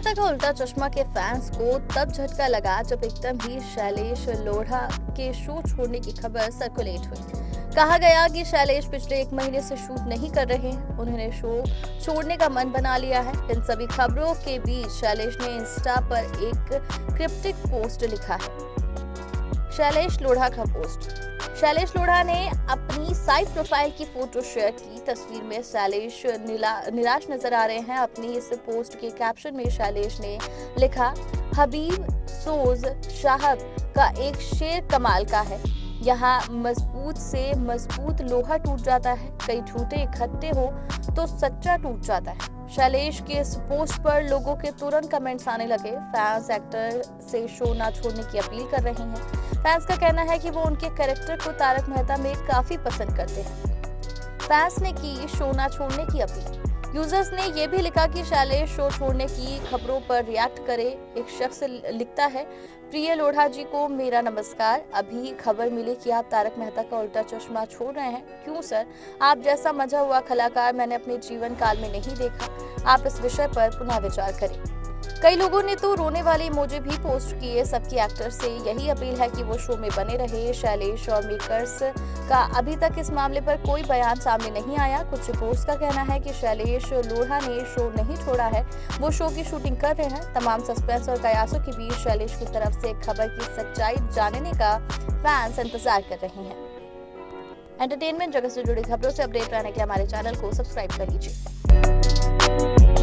मेहता का उल्टा चश्मा के फैंस को तब झटका लगा जब एकदम ही शैलेश लोढ़ा के शो छोड़ने की खबर सर्कुलेट हुई। कहा गया कि शैलेश पिछले एक महीने से शूट नहीं कर रहे हैं, उन्होंने शो छोड़ने का मन बना लिया है। इन सभी खबरों के बीच शैलेश ने इंस्टा पर एक क्रिप्टिक पोस्ट लिखा है। शैलेश लोढ़ा का पोस्ट। शैलेश लोढ़ा ने अपनी साइड प्रोफाइल की फोटो शेयर की। तस्वीर में शैलेश निराश नजर आ रहे हैं। अपनी इस पोस्ट के कैप्शन में शैलेश ने लिखा, हबीब सोज शाहब का एक शेर कमाल का है, यहाँ मजबूत से मजबूत लोहा टूट जाता है, कई टूटे इकट्ठे हो तो सच्चा टूट जाता है। शैलेश के इस पोस्ट पर लोगों के तुरंत कमेंट्स आने लगे। फैंस एक्टर से शो ना छोड़ने की अपील कर रहे हैं। फैंस का कहना है कि वो उनके कैरेक्टर को तारक मेहता में काफी पसंद करते हैं। फैंस ने की शो ना छोड़ने की अपील। यूजर्स ने यह भी लिखा कि शैलेश शो छोड़ने की खबरों पर रिएक्ट करे। एक शख्स लिखता है, प्रिय लोढ़ा जी को मेरा नमस्कार। अभी खबर मिली कि आप तारक मेहता का उल्टा चश्मा छोड़ रहे हैं। क्यों सर, आप जैसा मजा हुआ कलाकार मैंने अपने जीवन काल में नहीं देखा। आप इस विषय पर पुनः विचार करें। कई लोगों ने तो रोने वाले इमोजी भी पोस्ट किए। सबकी एक्टर से यही अपील है कि वो शो में बने रहे। शैलेश और मेकर्स का अभी तक इस मामले पर कोई बयान सामने नहीं आया। कुछ रिपोर्ट्स का कहना है कि शैलेश लोढ़ा ने शो नहीं छोड़ा है, वो शो की शूटिंग कर रहे हैं। तमाम सस्पेंस और कयासों के बीच शैलेश की तरफ से खबर की सच्चाई जानने का फैंस इंतजार कर रहे हैं। एंटरटेनमेंट जगत से जुड़ी खबरों से अपडेट रहने के लिए हमारे चैनल को सब्सक्राइब कर लीजिए।